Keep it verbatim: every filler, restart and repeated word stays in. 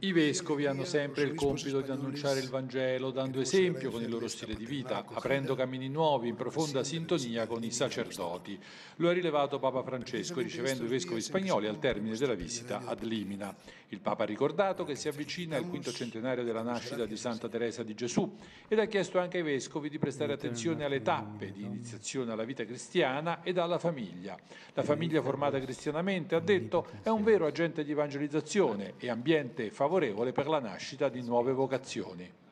I vescovi hanno sempre il compito di annunciare il Vangelo, dando esempio con il loro stile di vita, aprendo cammini nuovi in profonda sintonia con i sacerdoti. Lo ha rilevato Papa Francesco ricevendo i vescovi spagnoli al termine della visita ad Limina. Il Papa ha ricordato che si avvicina il quinto centenario della nascita di Santa Teresa di Gesù ed ha chiesto anche ai vescovi di prestare attenzione alle tappe di iniziazione alla vita cristiana ed alla famiglia. La famiglia formata cristianamente, ha detto, è un vero agente di evangelizzazione e ambiente favorevole per la nascita di nuove vocazioni.